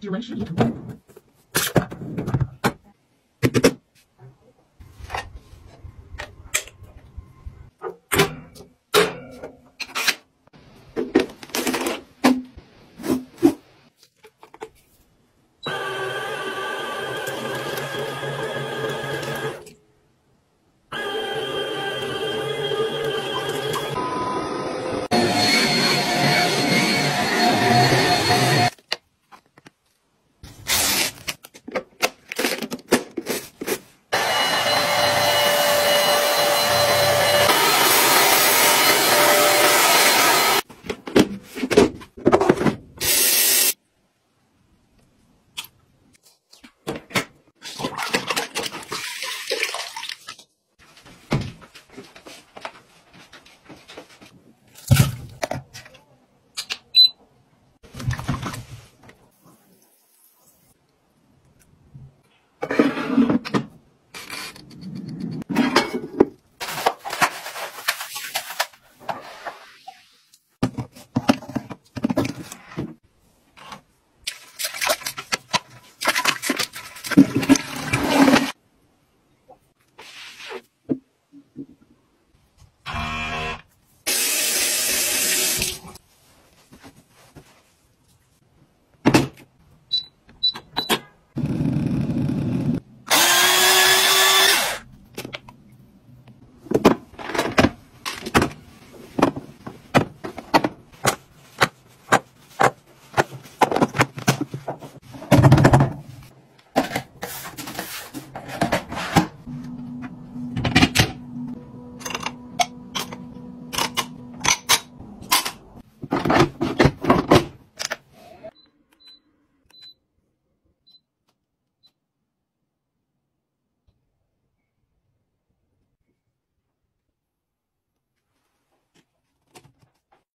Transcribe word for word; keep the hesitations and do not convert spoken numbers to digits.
Duration equal.